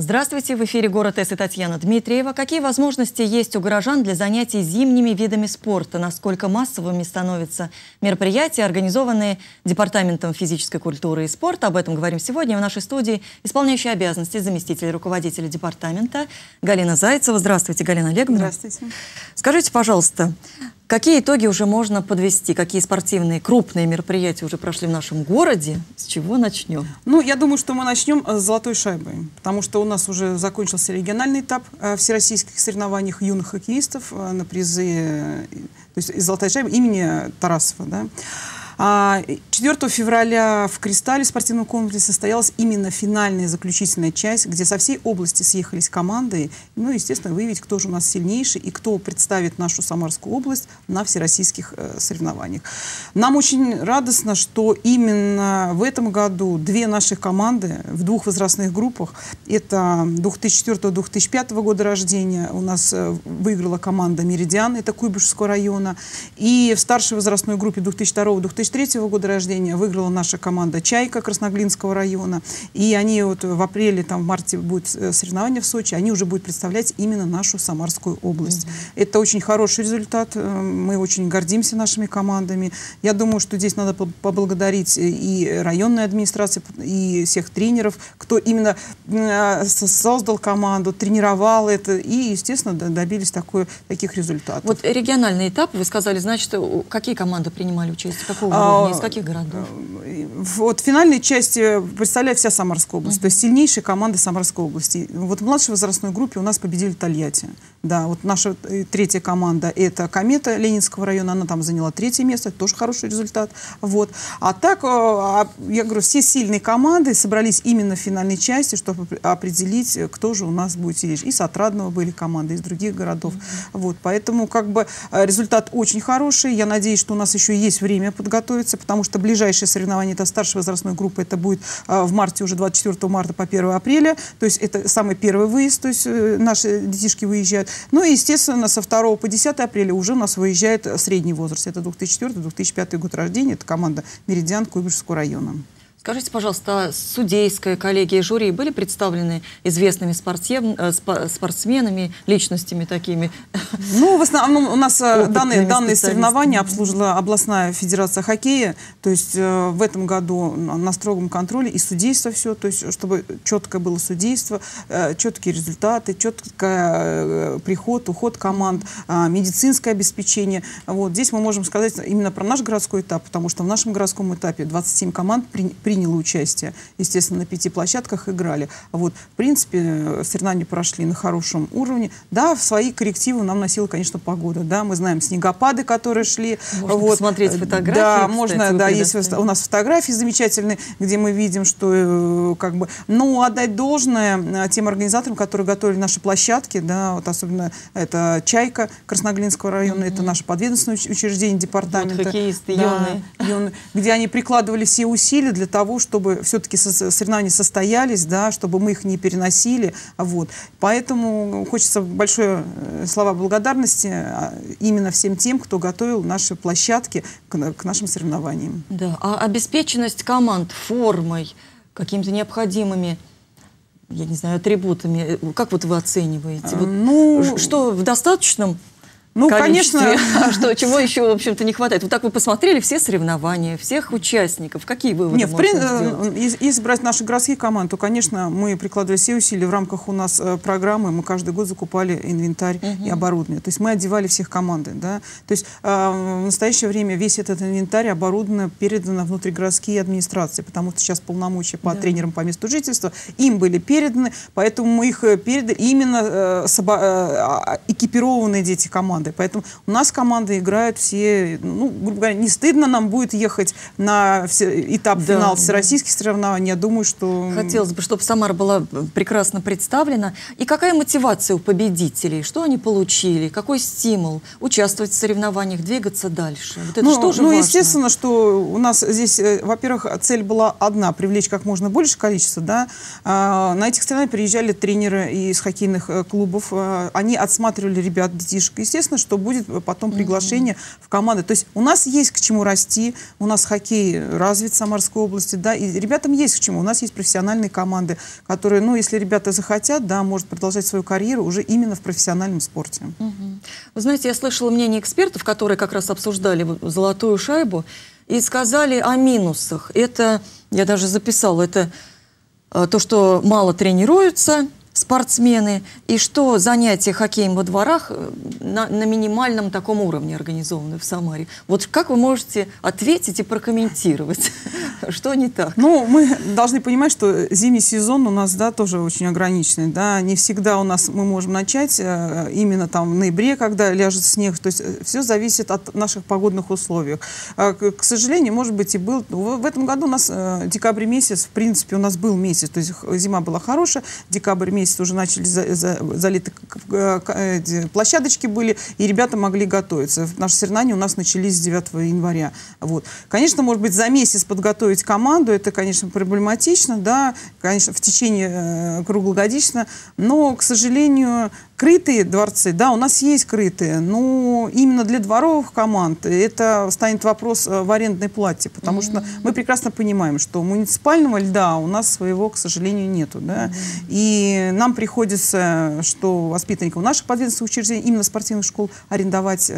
Здравствуйте, в эфире «Город С» и Татьяна Дмитриева. Какие возможности есть у горожан для занятий зимними видами спорта? Насколько массовыми становятся мероприятия, организованные Департаментом физической культуры и спорта? Об этом говорим сегодня в нашей студии исполняющая обязанности заместителя руководителя департамента Галина Зайцева. Здравствуйте, Галина Олеговна. Здравствуйте. Скажите, пожалуйста, какие итоги уже можно подвести? Какие спортивные крупные мероприятия уже прошли в нашем городе? С чего начнем? Ну, я думаю, что мы начнем с «Золотой шайбы», потому что у нас уже закончился региональный этап всероссийских соревнований юных хоккеистов на призы, то есть из «Золотой шайбы» имени Тарасова. Да? 4 февраля в «Кристалле» спортивном комплексе состоялась именно финальная заключительная часть, где со всей области съехались команды, ну, естественно, выявить, кто же у нас сильнейший и кто представит нашу Самарскую область на всероссийских соревнованиях. Нам очень радостно, что именно в этом году две наши команды в двух возрастных группах, это 2004-2005 года рождения, у нас выиграла команда «Меридиан», это Куйбышевского района, и в старшей возрастной группе 2002-2003 года рождения выиграла наша команда «Чайка» Красноглинского района. И они вот в апреле, там, в марте будут соревнования в Сочи, они уже будут представлять именно нашу Самарскую область. Это очень хороший результат. Мы очень гордимся нашими командами. Я думаю, что здесь надо поблагодарить и районную администрацию, и всех тренеров, кто именно создал команду, тренировал это и, естественно, добились таких результатов. Вот региональный этап, вы сказали, значит, какие команды принимали участие, какого уровня, из каких городов? Вот в финальной части представляет вся Самарская область, то есть сильнейшие команды Самарской области. Вот в младшей возрастной группе у нас победили Тольятти. Да, вот наша третья команда — это «Комета» Ленинского района, она там заняла 3-е место, тоже хороший результат. Вот. А так, я говорю, все сильные команды собрались именно в финальной части, чтобы определить, кто же у нас будет сильнейший. И с Отрадного были команды, из других городов. Вот. Поэтому как бы результат очень хороший. Я надеюсь, что у нас еще есть время подготовиться, потому что ближайшие соревнования — это старшей возрастной группы, это будет в марте, уже 24 марта по 1 апреля, то есть это самый первый выезд, то есть наши детишки выезжают. Ну и, естественно, со 2 по 10 апреля уже у нас выезжает средний возраст, это 2004-2005 год рождения, это команда «Меридиан» Куйбышевского района. Скажите, пожалуйста, судейская коллегия и жюри были представлены известными спортсменами, личностями такими? Ну, в основном у нас данные соревнования обслужила областная федерация хоккея. То есть в этом году на строгом контроле и судейство все, то есть чтобы четко было судейство, четкие результаты, четкий приход, уход команд, медицинское обеспечение. Вот здесь мы можем сказать именно про наш городской этап, потому что в нашем городском этапе 27 команд приняло участие. Естественно, на 5 площадках играли. Вот, в принципе, соревнования прошли на хорошем уровне. Да, в свои коррективы нам носила, конечно, погода. Да, мы знаем снегопады, которые шли. Можно посмотреть фотографии. Да, кстати, можно, да, есть у нас фотографии замечательные, где мы видим, что как бы... Ну, отдать должное тем организаторам, которые готовили наши площадки, да, вот особенно это «Чайка» Красноглинского района, это наше подведомственное учреждение департамента. Вот, хоккеисты, да, юные. Где они прикладывали все усилия для того, чтобы все-таки соревнования состоялись, да, чтобы мы их не переносили. Вот. Поэтому хочется большое слова благодарности именно всем тем, кто готовил наши площадки к нашим соревнованиям. Да. А обеспеченность команд формой, какими-то необходимыми, я не знаю, атрибутами, как вот вы оцениваете? Вот, ну, что в достаточном... Ну, конечно, что, чего еще, в общем-то, не хватает. Вот так вы посмотрели все соревнования, всех участников. Какие выводы можно сделать? Если брать наши городские команды, то, конечно, мы прикладывали все усилия в рамках у нас программы. Мы каждый год закупали инвентарь и оборудование. То есть мы одевали всех команды. Да? То есть в настоящее время весь этот инвентарь, оборудование передано внутригородские администрации, потому что сейчас полномочия по тренерам по месту жительства им были переданы, поэтому мы их передали. Именно экипированные дети команды. Поэтому у нас команды играют все, ну, грубо говоря, не стыдно нам будет ехать на этап финал всероссийских соревнований. Я думаю, что... Хотелось бы, чтобы Самара была прекрасно представлена. И какая мотивация у победителей? Что они получили? Какой стимул участвовать в соревнованиях, двигаться дальше? Вот это важно. Естественно, что у нас здесь, во-первых, цель была одна — привлечь как можно больше количества. Да? На этих соревнованиях приезжали тренеры из хоккейных клубов. Они отсматривали ребят, детишек. Естественно, понятно, что будет потом приглашение в команды. То есть у нас есть к чему расти, у нас хоккей развит в Самарской области, да, и ребятам есть к чему. У нас есть профессиональные команды, которые, ну, если ребята захотят, да, может продолжать свою карьеру уже именно в профессиональном спорте. Вы знаете, я слышала мнение экспертов, которые как раз обсуждали «Золотую шайбу», и сказали о минусах. Это, я даже записала, это то, что мало тренируются спортсмены, и что занятия хоккеем во дворах на минимальном таком уровне организованы в Самаре. Вот как вы можете ответить и прокомментировать, что не так? Ну, мы должны понимать, что зимний сезон у нас, да, тоже очень ограниченный, да, не всегда у нас мы можем начать именно там в ноябре, когда ляжет снег, то есть все зависит от наших погодных условий. К сожалению, может быть, и был, в этом году у нас декабрь месяц, в принципе, у нас был месяц, то есть зима была хорошая, декабрь месяц уже начали залиты площадочки были, и ребята могли готовиться. Наши соревнования у нас начались с 9 января. Вот. Конечно, может быть, за месяц подготовить команду, это, конечно, проблематично, да, конечно, в течение круглогодично, но, к сожалению, крытые дворцы, да, у нас есть крытые, но именно для дворовых команд это станет вопрос в арендной плате, потому что мы прекрасно понимаем, что муниципального льда у нас своего, к сожалению, нету, да, и нам приходится, что воспитанникам наших подведомственных учреждений, именно спортивных школ, арендовать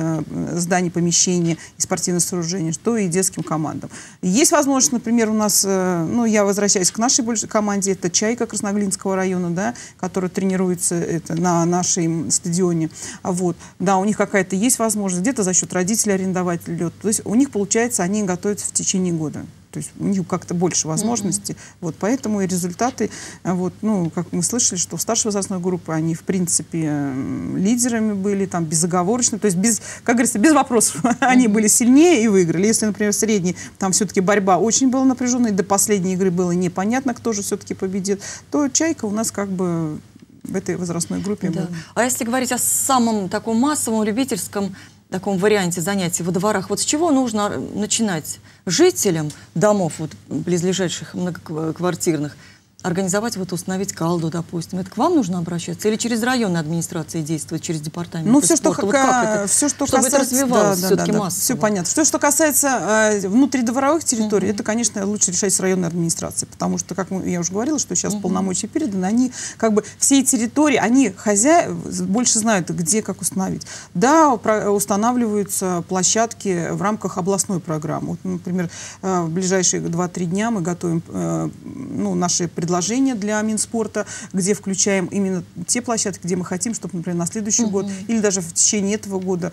здания, помещения и спортивные сооружения, что и детским командам. Есть возможность, например, у нас, ну, я возвращаюсь к нашей большей команде, это «Чайка» Красноглинского района, да, которая тренируется на нашем стадионе. Вот. Да, у них какая-то есть возможность где-то за счет родителей арендовать лед. То есть у них, получается, они готовятся в течение года. То есть у них как-то больше возможностей. Вот, поэтому и результаты, вот, ну, как мы слышали, что в старшей возрастной группе они, в принципе, лидерами были, там, безоговорочно, то есть, без, как говорится, без вопросов. Они были сильнее и выиграли. Если, например, в средней, там все-таки борьба очень была напряженной, до последней игры было непонятно, кто же все-таки победит, то «Чайка» у нас как бы в этой возрастной группе. Да. А если говорить о самом таком массовом, любительском, таком варианте занятий во дворах, вот с чего нужно начинать жителям домов, вот, близлежащих многоквартирных, организовать, вот, установить колду, допустим? Это к вам нужно обращаться? Или через районные администрации действовать, через департамент? Ну, все, что, вот как все, что касается... Чтобы это развивалось, да, все-таки, да, да, массово. Все понятно. Все, что касается внутридворовых территорий, это, конечно, лучше решать с районной администрации, потому что, как я уже говорила, что сейчас полномочия переданы, они, как бы, все территории, они хозяев больше знают, где, как установить. Да, устанавливаются площадки в рамках областной программы. Вот, например, в ближайшие 2-3 дня мы готовим, ну, наши предложения для Минспорта, где включаем именно те площадки, где мы хотим, чтобы, например, на следующий год или даже в течение этого года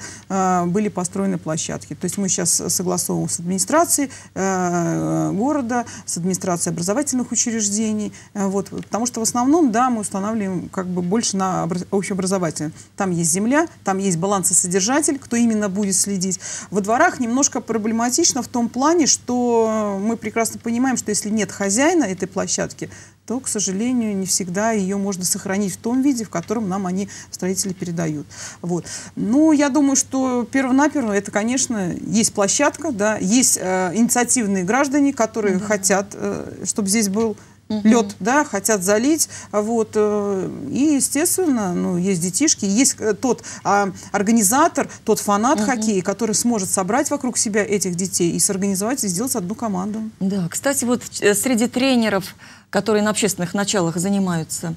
были построены площадки. То есть мы сейчас согласовываем с администрацией города, с администрацией образовательных учреждений, вот, потому что в основном, да, мы устанавливаем как бы больше на общеобразовательное. Там есть земля, там есть балансосодержатель, кто именно будет следить. Во дворах немножко проблематично в том плане, что мы прекрасно понимаем, что если нет хозяина этой площадки, то, к сожалению, не всегда ее можно сохранить в том виде, в котором нам они, строители, передают. Вот. Ну, я думаю, что перво-наперво это, конечно, есть площадка, да, есть инициативные граждане, которые хотят, чтобы здесь был лед, да, хотят залить, вот, и, естественно, ну, есть детишки, есть тот организатор, тот фанат хоккея, который сможет собрать вокруг себя этих детей и сорганизовать, и сделать одну команду. Да, кстати, вот среди тренеров, которые на общественных началах занимаются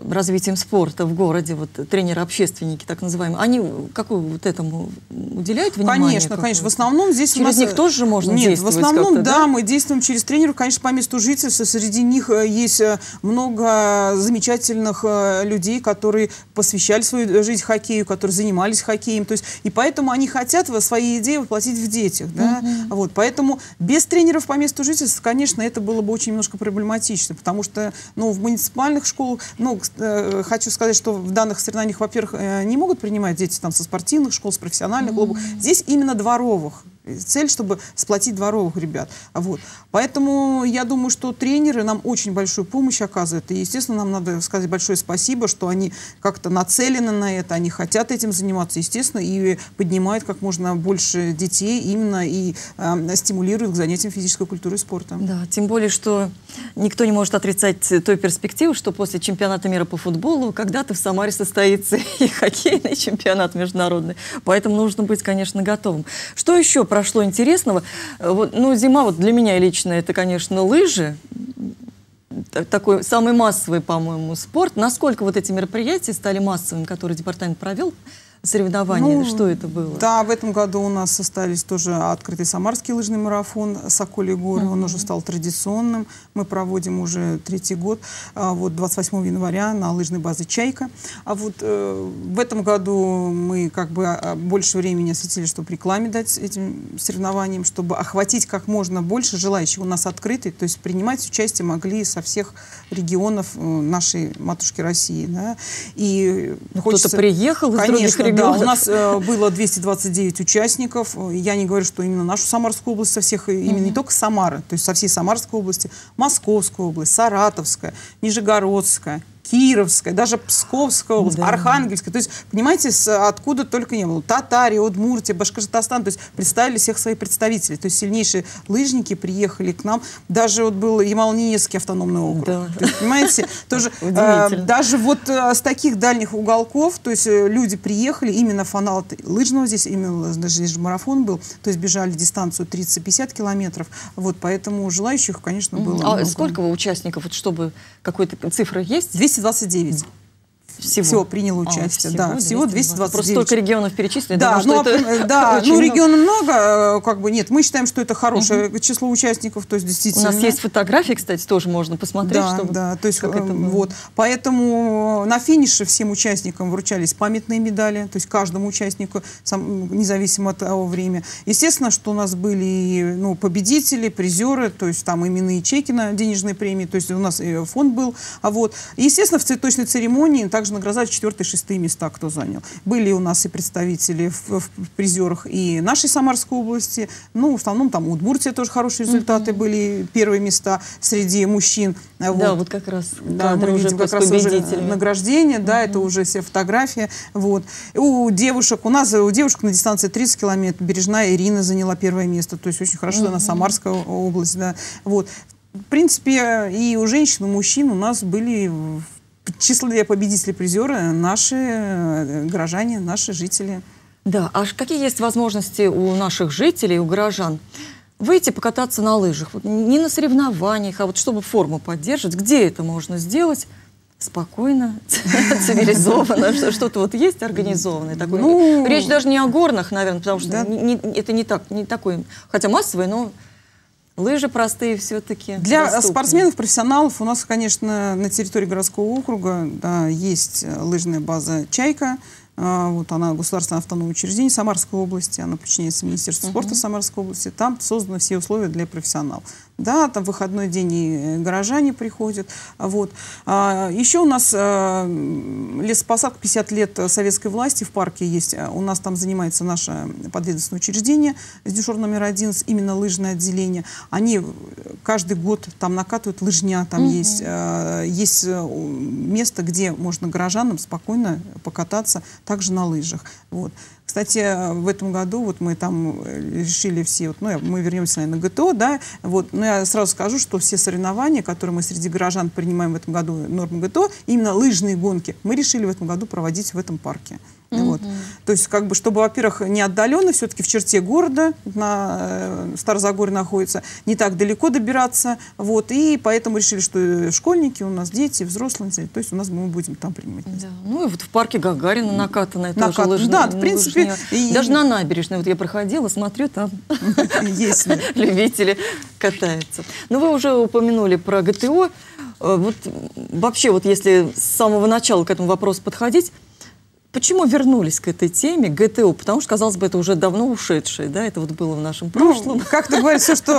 развитием спорта в городе, вот тренеры-общественники, так называемые, они какую вот этому уделяют внимание? Конечно, конечно. В основном здесь через у нас... них тоже можно действовать? Нет, в основном, да, мы действуем через тренеров, конечно, по месту жительства. Среди них есть много замечательных людей, которые посвящали свою жизнь хоккею, которые занимались хоккеем. То есть, и поэтому они хотят свои идеи воплотить в детях. Да? Вот, поэтому без тренеров по месту жительства, конечно, это было бы очень немножко проблематично, потому что, ну, в муниципальных школах... Ну, хочу сказать, что в данных соревнованиях, во-первых, не могут принимать дети там, со спортивных школ, с профессиональных клубов. Здесь именно дворовых. цель, чтобы сплотить дворовых ребят. Вот. Поэтому я думаю, что тренеры нам очень большую помощь оказывают. И, естественно, нам надо сказать большое спасибо, что они как-то нацелены на это, они хотят этим заниматься, естественно, и поднимают как можно больше детей именно и стимулируют к занятиям физической культуры и спорта. Да, тем более, что никто не может отрицать той перспективы, что после чемпионата мира по футболу когда-то в Самаре состоится и хоккейный чемпионат международный. Поэтому нужно быть, конечно, готовым. Что еще прошло интересного? Вот, ну, зима вот для меня лично это, конечно, лыжи. Такой самый массовый, по-моему, спорт. Насколько вот эти мероприятия стали массовыми, которые департамент провел? Соревнования, ну, что это было? Да, в этом году у нас остались тоже открытый самарский лыжный марафон «Соколий Гон». Он уже стал традиционным. Мы проводим уже третий год. Вот 28 января на лыжной базе «Чайка». А вот в этом году мы как бы больше времени осветили, чтобы рекламе дать этим соревнованиям, чтобы охватить как можно больше желающих. У нас открытый, то есть принимать участие могли со всех регионов нашей матушки России. Да? И хочется... Кто-то приехал из других регионов. Да, у нас было 229 участников. Я не говорю, что именно нашу Самарскую область, со всех, именно не только Самары, то есть со всей Самарской области, Московская область, Саратовская, Нижегородская, Кировская, даже Псковская область, Архангельская. То есть, понимаете, откуда только не было. Татария, Удмуртия, Башкортостан. То есть представили всех своих представителей. То есть сильнейшие лыжники приехали к нам. Даже вот был Ямал-Ненецкий автономный округ. Да. То есть, понимаете, тоже, даже вот с таких дальних уголков, то есть люди приехали, именно фанаты лыжного здесь, именно здесь марафон был. То есть бежали дистанцию 30-50 километров. Вот, поэтому желающих, конечно, было много. Сколько участников, вот, чтобы какой-то цифры есть? 229. Всего приняло участие. Да, всего 229. Просто столько регионов перечислили. Да, думаю, ну регионов много, как бы нет. Мы считаем, что это хорошее число участников. То есть, действительно, у нас есть фотографии, кстати, тоже можно посмотреть. Да, чтобы, да, то есть, как это было. Вот. Поэтому на финише всем участникам вручались памятные медали, то есть каждому участнику, независимо от того времени. Естественно, что у нас были, ну, победители, призеры, то есть там именные чеки на денежные премии, то есть у нас фонд был. А вот. Естественно, в цветочной церемонии также награждали 4-е и 6-е места, кто занял. Были у нас и представители в призерах и нашей Самарской области. Ну, в основном там у Удмуртии тоже хорошие результаты были. Первые места среди мужчин. Вот. Да, вот как раз. Да, мы видим как раз уже награждение. Да, это уже все фотографии. Вот. У девушек, у нас у девушек на дистанции 30 километров Бережная Ирина заняла первое место. То есть очень хорошо, она Самарская область. Да. Вот. В принципе, и у женщин, и у мужчин у нас были... В числе победителей призера наши горожане, наши жители. Да, а какие есть возможности у наших жителей, у горожан выйти покататься на лыжах? Вот не на соревнованиях, а вот чтобы форму поддерживать. Где это можно сделать? Спокойно, цивилизованно, что-то вот есть организованное такое. Ну, речь даже не о горных, наверное, потому что это не такое, хотя массовое, но... Лыжи простые все-таки. Для спортсменов, профессионалов у нас, конечно, на территории городского округа есть лыжная база «Чайка». Вот она государственное автономное учреждение Самарской области, она подчиняется Министерству спорта Самарской области. Там созданы все условия для профессионалов. Да, там в выходной день и горожане приходят. Вот. Еще у нас лесопосадка 50 лет советской власти в парке есть. У нас там занимается наше подведомственное учреждение СДЮСШОР номер 11, именно лыжное отделение. Они каждый год там накатывают лыжня, там есть место, где можно горожанам спокойно покататься также на лыжах. Вот. Кстати, в этом году вот мы там решили все, вот, ну, мы вернемся, наверное, на ГТО, да, вот, но я сразу скажу, что все соревнования, которые мы среди горожан принимаем в этом году, нормы ГТО, именно лыжные гонки, мы решили в этом году проводить в этом парке. Вот. То есть, как бы, чтобы, во-первых, не отдаленно, все-таки в черте города, на Старозагоре находится, не так далеко добираться, вот, и поэтому решили, что школьники у нас, дети, взрослые, то есть у нас мы будем там принимать. Да. Ну и вот в парке Гагарина накатанная тоже лыжная. Да, в принципе. И... Даже на набережной, вот я проходила, смотрю, там есть любители катаются. Но вы уже упомянули про ГТО. Вот вообще, вот если с самого начала к этому вопросу подходить, Почему вернулись к этой теме ГТО? Потому что, казалось бы, это уже давно ушедшее, да, это вот было в нашем прошлом. Ну, как ты говоришь, все, что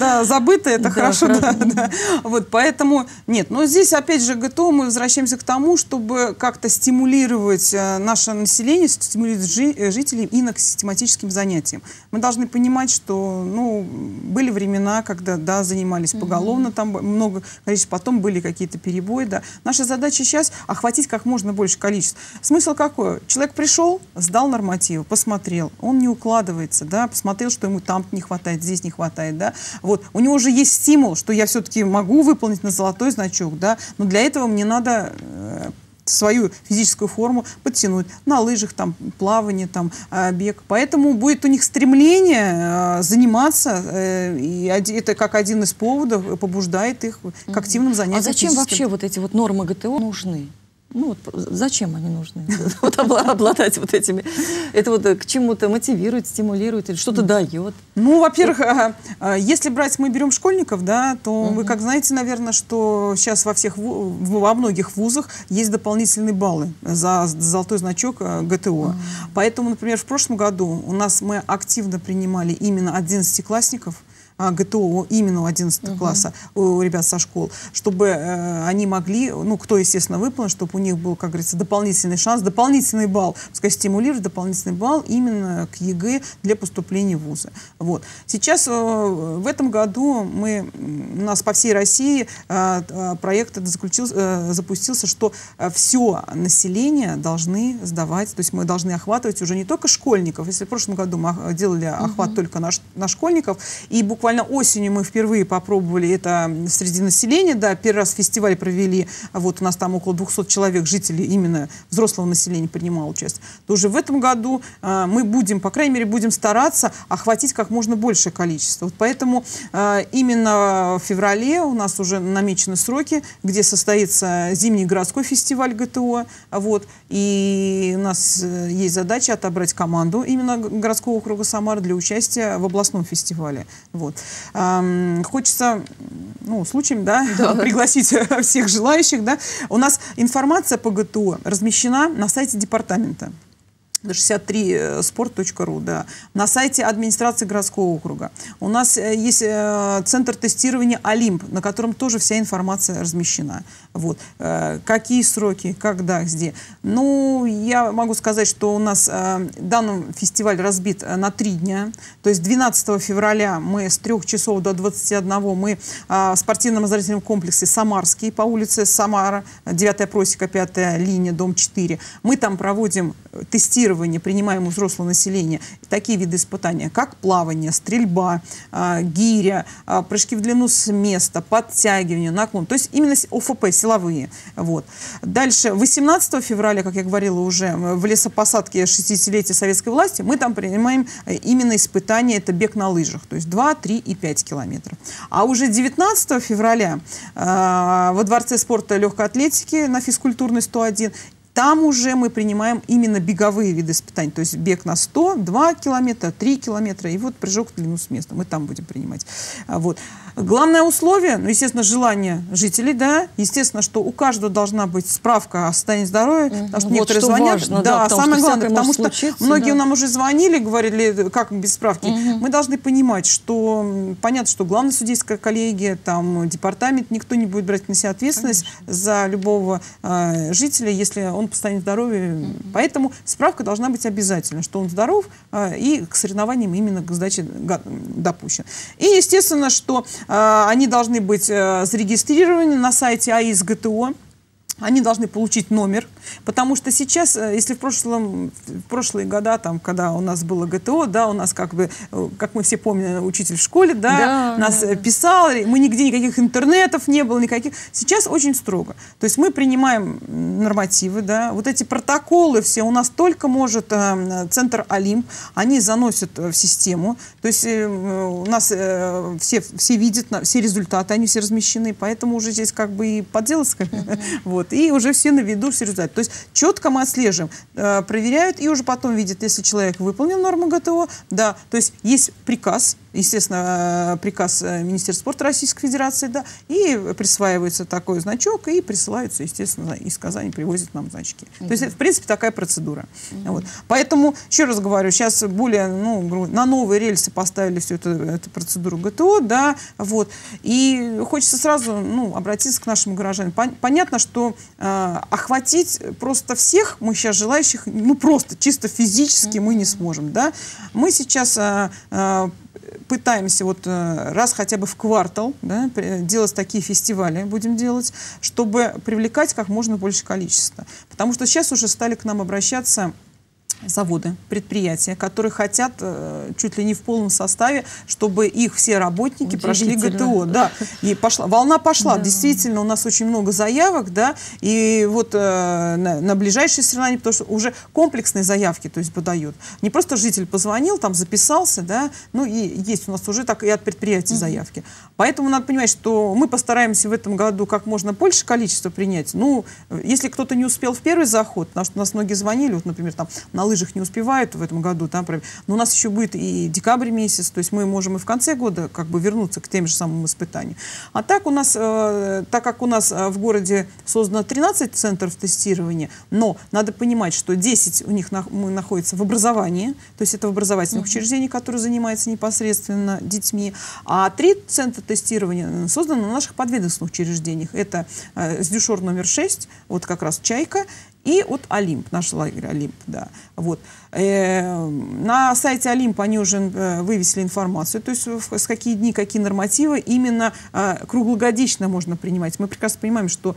да, забыто, это да, хорошо. Да, да. Вот, поэтому, нет, но здесь, опять же, ГТО мы возвращаемся к тому, чтобы как-то стимулировать наше население, стимулировать жителей именно к систематическим занятиям. Мы должны понимать, что, ну, были времена, когда, да, занимались поголовно, там много количества, потом были какие-то перебои, да. Наша задача сейчас охватить как можно больше количества. Смысл как? Человек пришел, сдал нормативы, посмотрел, он не укладывается, да, посмотрел, что ему там не хватает, здесь не хватает, да, вот, у него уже есть стимул, что я все-таки могу выполнить на золотой значок, да, но для этого мне надо свою физическую форму подтянуть на лыжах, там, плавание, там, бег. Поэтому будет у них стремление заниматься, и это как один из поводов побуждает их к активным занятиям. А зачем вообще вот эти вот нормы ГТО нужны? Ну, вот, зачем они нужны? Вот, обладать вот этими. Это вот к чему-то мотивирует, стимулирует, или что-то дает. Ну, во-первых, если брать, мы берем школьников, да, то вы, как знаете, наверное, что сейчас во многих вузах есть дополнительные баллы за золотой значок ГТО. Поэтому, например, в прошлом году у нас мы активно принимали именно 11-классников, ГТО именно у 11 класса, у ребят со школ, чтобы они могли, ну, кто, естественно, выполнил, чтобы у них был, как говорится, дополнительный шанс, дополнительный балл, пускай стимулирует дополнительный балл именно к ЕГЭ для поступления в вузы. Вот. Сейчас, в этом году мы, у нас по всей России проект запустился, что все население должны сдавать, то есть мы должны охватывать уже не только школьников, если в прошлом году мы делали охват только на школьников, и буквально осенью мы впервые попробовали это среди населения. Да, первый раз фестиваль провели, вот у нас там около 200 человек, жителей именно взрослого населения принимало участие. То уже в этом году мы будем, по крайней мере, будем стараться охватить как можно большее количество. Вот поэтому именно в феврале у нас уже намечены сроки, где состоится зимний городской фестиваль ГТО. Вот, и у нас есть задача отобрать команду именно городского округа Самара для участия в областном фестивале. Вот. Хочется, ну, случаем, да, пригласить всех желающих, да. У нас информация по ГТО размещена на сайте департамента 63sport.ru, да, на сайте администрации городского округа. У нас есть центр тестирования «Олимп», на котором тоже вся информация размещена. Вот. Какие сроки, когда, где. Ну, я могу сказать, что у нас данный фестиваль разбит на 3 дня. То есть 12 февраля мы с 3 часов до 21 мы в спортивно-оздоровительном комплексе «Самарский» по улице Самара, 9 просека, 5 линия, дом 4. Мы там проводим тестирование, принимаем у взрослого населения такие виды испытания, как плавание, стрельба, гиря, прыжки в длину с места, подтягивание, наклон. То есть именно ОФП, силовые. Вот. Дальше, 18 февраля, как я говорила уже, в лесопосадке 60-летия советской власти, мы там принимаем именно испытания, это бег на лыжах, то есть 2, 3 и 5 километров. А уже 19 февраля во Дворце спорта легкой атлетики на физкультурной 101 там уже мы принимаем именно беговые виды испытаний. То есть бег на 100, 2 километра, 3 километра и вот прыжок в длину с места. Мы там будем принимать. Вот. Главное условие, ну, естественно, желание жителей, да, естественно, что у каждого должна быть справка о состоянии здоровья, потому что вот некоторые что звонят. Важно, да, потому самое что главное, потому случится, что многие нам уже звонили, говорили, как без справки. Мы должны понимать, что понятно, что главная судейская коллегия, там, департамент, никто не будет брать на себя ответственность за любого жителя, если он по состоянию здоровья. Поэтому справка должна быть обязательно, что он здоров и к соревнованиям именно к сдаче допущен. И, естественно, что они должны быть зарегистрированы на сайте АИС ГТО. Они должны получить номер, потому что сейчас, если в прошлые года, там, когда у нас было ГТО, да, у нас как бы, как мы все помним, учитель в школе, да, нас писал, мы нигде никаких интернетов не было, никаких. Сейчас очень строго. То есть мы принимаем нормативы, да, вот эти протоколы все у нас только может центр Олимп, они заносят в систему, то есть у нас все видят, все результаты, они все размещены, поэтому уже здесь как бы и подделаться, вот. И уже все на виду все результаты. То есть четко мы отслеживаем, проверяют и уже потом видят, если человек выполнил норму ГТО. Да, то есть приказ естественно, приказ Министерства спорта Российской Федерации, да, и присваивается такой значок, и присылается, естественно, из Казани привозят нам значки. То есть, в принципе, такая процедура. Вот. Поэтому, еще раз говорю, сейчас более, ну, на новые рельсы поставили всю эту процедуру ГТО, да, вот. И хочется сразу, ну, обратиться к нашим горожанам. Понятно, что охватить просто всех мы сейчас желающих, ну, просто чисто физически мы не сможем, да. Мы сейчас пытаемся вот раз хотя бы в квартал, да, делать такие фестивали, будем делать, чтобы привлекать как можно больше количества. Потому что сейчас уже стали к нам обращаться заводы, предприятия, которые хотят чуть ли не в полном составе, чтобы их все работники прошли ГТО. Да. И пошла, волна пошла. Да. Действительно, у нас очень много заявок, да, и вот на ближайшие соревнования, потому что уже комплексные заявки, то есть, подают. Не просто житель позвонил, там записался, да, ну и есть у нас уже так и от предприятий заявки. Поэтому надо понимать, что мы постараемся в этом году как можно больше количества принять. Ну, если кто-то не успел в первый заход, потому что у нас многие звонили, вот, например, там, на лыжах не успевают в этом году, там, но у нас еще будет и декабрь месяц, то есть мы можем и в конце года как бы вернуться к тем же самым испытаниям. А так у нас, так как у нас в городе создано 13 центров тестирования, но надо понимать, что 10 у них находится в образовании, то есть это в образовательных учреждениях, которые занимаются непосредственно детьми, а 3 центра тестирования созданы на наших подведомственных учреждениях. Это СДЮСШОР номер 6, вот как раз «Чайка», и от «Олимп», наш лагерь «Олимп», да, вот. На сайте «Олимп» они уже вывесили информацию, то есть с какие дни, какие нормативы, именно круглогодично можно принимать. Мы прекрасно понимаем, что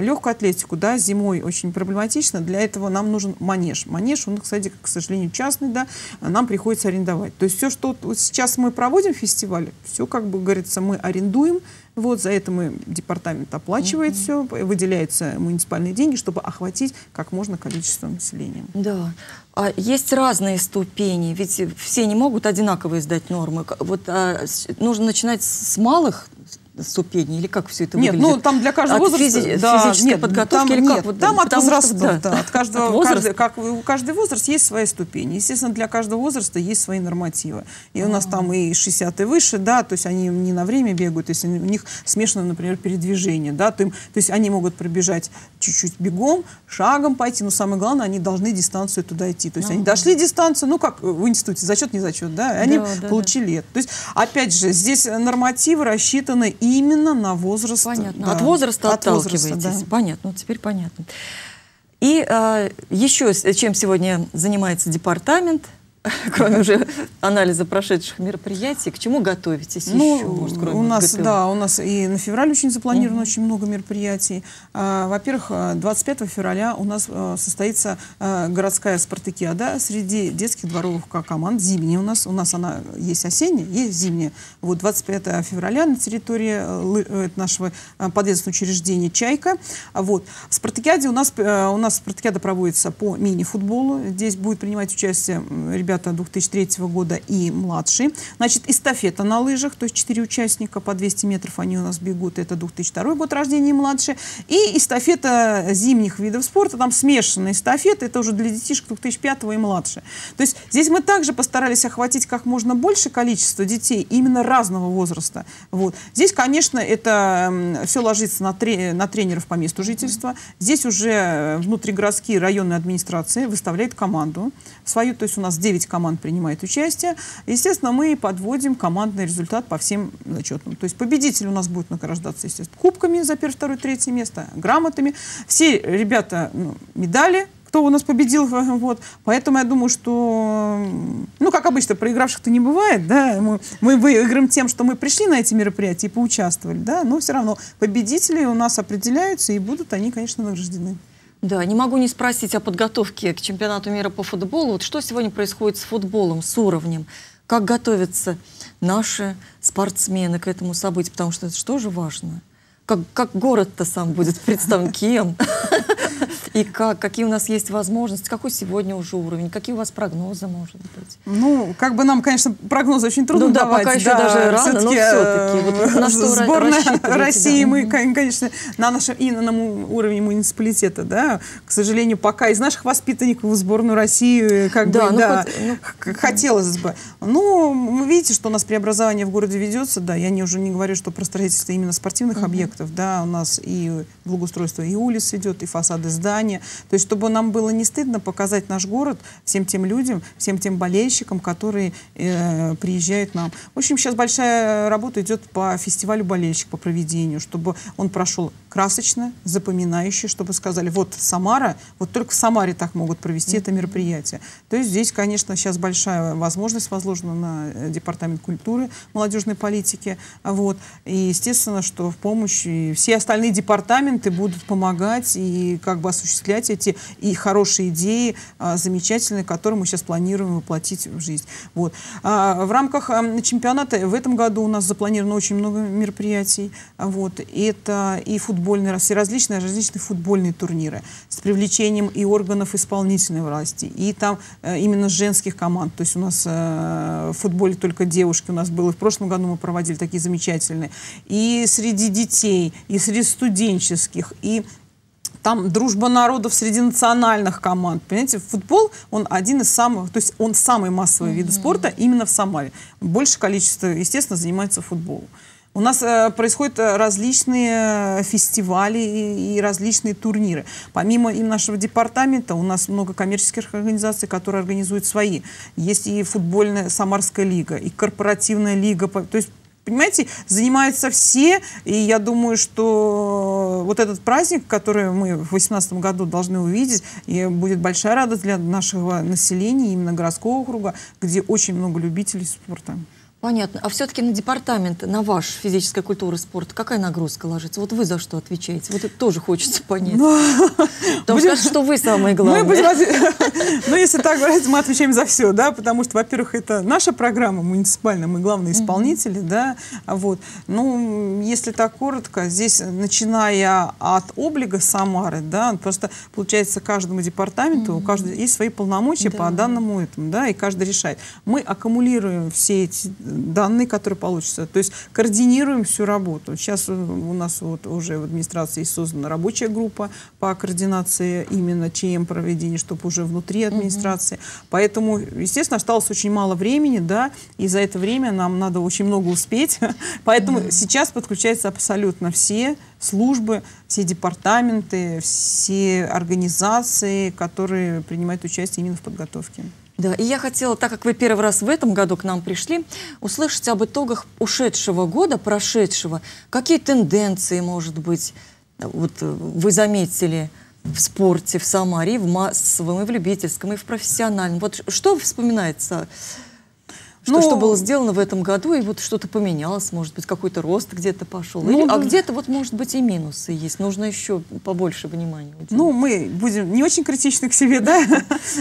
легкую атлетику, да, зимой очень проблематично, для этого нам нужен манеж. Манеж, он, кстати, к сожалению, частный, да, нам приходится арендовать. То есть все, что вот сейчас мы проводим в фестивале, все, как бы говорится, мы арендуем. Вот, за это мы, департамент оплачивает все, выделяются муниципальные деньги, чтобы охватить как можно количество населения. Да. А есть разные ступени, ведь все не могут одинаково издать нормы. Вот, нужно начинать с малых ступеней, или как все это выглядит? Нет, ну там для каждого возраста... физической подготовки, или как? Вот, там от возрастов, да. У каждого возраста есть свои ступени. Естественно, для каждого возраста есть свои нормативы. И у нас там и 60 и выше, да, то есть они не на время бегают, если у них смешано, например, передвижение, да, то есть они могут пробежать чуть-чуть бегом, шагом пойти, но самое главное, они должны дистанцию туда идти. То есть они дошли дистанцию, ну как в институте, зачет, не зачет, да, они получили это. То есть, опять же, здесь нормативы рассчитаны и именно на возраст. Понятно. Да. От возраста отталкиваетесь. Да. Понятно. Ну, теперь понятно. И еще чем сегодня занимается департамент, кроме уже анализа прошедших мероприятий, к чему готовитесь? Ну, еще, может, кроме ГТО? Да, у нас и на февраль очень запланировано очень много мероприятий. Во-первых, 25 февраля у нас состоится городская спартакиада среди детских дворовых команд. Зимняя у нас она есть осенняя, есть зимняя. Вот 25 февраля на территории нашего подведомственного учреждения «Чайка». Вот. В спартакиаде у нас спартакиада проводится по мини-футболу. Здесь будет принимать участие ребята 2003 года и младшие. Значит, эстафета на лыжах, то есть 4 участника по 200 метров они у нас бегут, это 2002 год рождения и младшие. И эстафета зимних видов спорта, там смешанная эстафета, это уже для детишек 2005 и младше. То есть здесь мы также постарались охватить как можно больше количество детей именно разного возраста. Вот. Здесь, конечно, это все ложится на тренеров по месту жительства. Здесь уже внутригородские районные администрации выставляют команду свою, то есть у нас 9 команд принимает участие. Естественно, мы подводим командный результат по всем зачетам. То есть победитель у нас будет награждаться, естественно, кубками за 1, 2, 3 место, грамотами. Все ребята, ну, медали, кто у нас победил. Вот. Поэтому я думаю, что, ну, как обычно, проигравших-то не бывает, да, мы выиграем тем, что мы пришли на эти мероприятия и поучаствовали, да, но все равно победители у нас определяются, и будут они, конечно, награждены. Да, не могу не спросить о подготовке к чемпионату мира по футболу. Вот что сегодня происходит с футболом, с уровнем? Как готовятся наши спортсмены к этому событию? Потому что это же тоже важно. Как город-то сам будет представлен? Кем? И какие у нас есть возможности, какой сегодня уже уровень, какие у вас прогнозы, может быть? Ну, как бы нам, конечно, прогнозы очень трудно давать. Пока еще даже рано, но все-таки. Вот сборная России, мы, конечно, на нашем уровне муниципалитета, да, к сожалению, пока из наших воспитанников в сборную России, как бы, да, хотелось бы. Ну, видите, что у нас преобразование в городе ведется, да, я уже не говорю, что про строительство именно спортивных объектов, да, у нас и благоустройство и улиц идет, и фасады здания. То есть, чтобы нам было не стыдно показать наш город всем тем людям, всем тем болельщикам, которые приезжают к нам. В общем, сейчас большая работа идет по фестивалю болельщик, по проведению, чтобы он прошел красочно, запоминающе, чтобы сказали, вот Самара, вот только в Самаре так могут провести это мероприятие. То есть здесь, конечно, сейчас большая возможность возложена на Департамент культуры, молодежной политики. Вот. И естественно, что в помощь все остальные департаменты будут помогать и как бы осуществлять эти и хорошие идеи, замечательные, которые мы сейчас планируем воплотить в жизнь. Вот. В рамках чемпионата в этом году у нас запланировано очень много мероприятий. Вот. Это и футбольные, все различные футбольные турниры с привлечением и органов исполнительной власти, и там именно женских команд. То есть у нас в футболе только девушки у нас было. В прошлом году мы проводили такие замечательные. И среди детей, и среди студенческих, и там дружба народов среди национальных команд. Понимаете, футбол, он один из самых, то есть он самый массовый вид спорта именно в Самаре. Большее количество, естественно, занимается футболом. У нас происходят различные фестивали и различные турниры. Помимо им нашего департамента, у нас много коммерческих организаций, которые организуют свои. Есть и футбольная Самарская лига, и корпоративная лига. То есть, понимаете, занимаются все, и я думаю, что вот этот праздник, который мы в 2018 году должны увидеть, и будет большая радость для нашего населения, именно городского округа, где очень много любителей спорта. Понятно. А все-таки на департамент, на ваш физическая культура и спорт, какая нагрузка ложится? Вот вы за что отвечаете? Вот это тоже хочется понять. Потому что вы самое главное. Ну, если так говорить, мы отвечаем за все, да, потому что, во-первых, это наша программа муниципальная, мы главные исполнители, да, вот. Ну, если так коротко, здесь, начиная от облига Самары, да, просто, получается, каждому департаменту, у каждого есть свои полномочия по данному этому, да, и каждый решает. Мы аккумулируем все эти данные, которые получатся. То есть координируем всю работу. Сейчас у нас вот уже в администрации создана рабочая группа по координации именно ЧМ проведения, чтобы уже внутри администрации. Поэтому, естественно, осталось очень мало времени, да, и за это время нам надо очень много успеть. Поэтому сейчас подключаются абсолютно все службы, все департаменты, все организации, которые принимают участие именно в подготовке. Да, и я хотела, так как вы первый раз в этом году к нам пришли, услышать об итогах ушедшего года, прошедшего. Какие тенденции, может быть, вот вы заметили в спорте, в Самаре, в массовом, и в любительском, и в профессиональном? Вот что вспоминается? Ну, что было сделано в этом году, и вот что-то поменялось, может быть, какой-то рост где-то пошел. Ну, а где-то, вот, может быть, и минусы есть. Нужно еще побольше внимания уделить. Ну, мы будем не очень критичны к себе, да?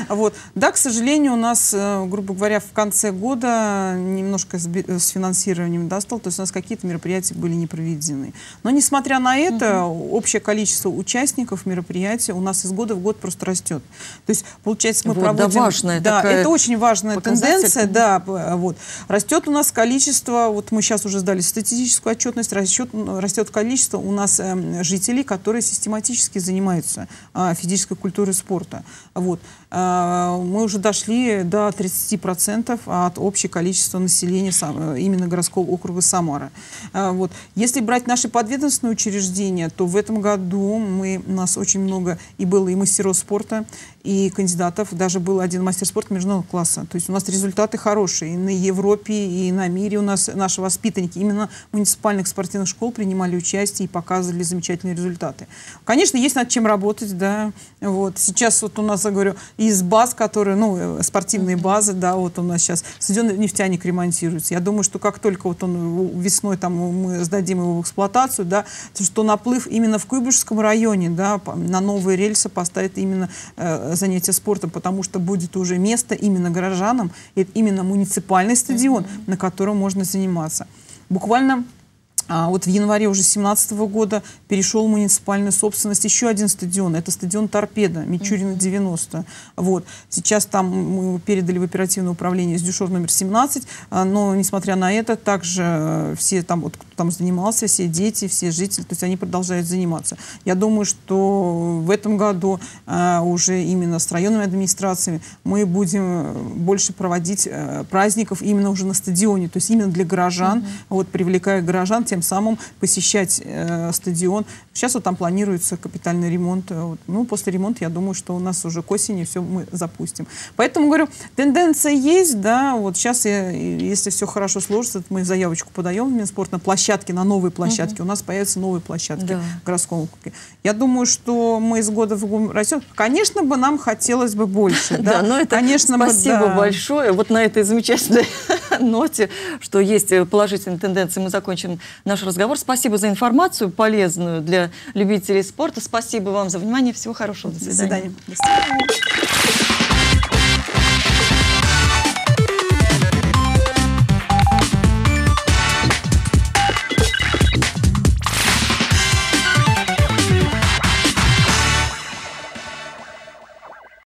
Вот. Да, к сожалению, у нас, грубо говоря, в конце года немножко с финансированием достал, то есть у нас какие-то мероприятия были не проведены. Но, несмотря на это, общее количество участников мероприятия у нас из года в год просто растет. То есть, получается, мы проводим... Да, важная такая... Это очень важная тенденция, да. Вот. Растет у нас количество, вот мы сейчас уже сдали статистическую отчетность, растет количество у нас жителей, которые систематически занимаются физической культурой спорта. Вот. Мы уже дошли до 30% от общего количества населения именно городского округа Самара. Вот. Если брать наши подведомственные учреждения, то в этом году у нас очень много и было и мастеров спорта, и кандидатов, даже был один мастер спорта международного класса. То есть у нас результаты хорошие. И на Европе, и на мире у нас наши воспитанники именно муниципальных спортивных школ принимали участие и показывали замечательные результаты. Конечно, есть над чем работать, да. Вот. Сейчас вот у нас, я говорю, из баз, которые, ну, спортивные базы, да, вот у нас сейчас стадион «Нефтяник» ремонтируется. Я думаю, что как только вот он весной там мы сдадим его в эксплуатацию, да, что наплыв именно в Куйбышевском районе, да, на новые рельсы поставит именно занятия спортом, потому что будет уже место именно горожанам, и именно муниципальный стадион, на котором можно заниматься. Буквально Вот в январе уже 2017 года перешел в муниципальную собственность еще один стадион. Это стадион «Торпеда», Мичурина, 90. Вот. Сейчас там мы передали в оперативное управление СДЮСШОР номер 17, но, несмотря на это, также все там, вот, кто там занимался, все дети, все жители, то есть они продолжают заниматься. Я думаю, что в этом году уже именно с районными администрациями мы будем больше проводить праздников именно уже на стадионе, то есть именно для горожан, вот, привлекая горожан, тем самым посещать стадион. Сейчас вот там планируется капитальный ремонт. Вот. Ну, после ремонта, я думаю, что у нас уже к осени все мы запустим. Поэтому, говорю, тенденция есть, да, вот сейчас, если все хорошо сложится, мы заявочку подаем в Минспорт на площадки, на новые площадки. У нас появятся новые площадки в городском округе. Я думаю, что мы из года в год растем. Конечно бы нам хотелось бы больше. Да, но это спасибо большое. Вот на этой замечательной ноте, что есть положительные тенденции, мы закончим наш разговор. Спасибо за информацию, полезную для любителей спорта. Спасибо вам за внимание. Всего хорошего. До свидания. До свидания.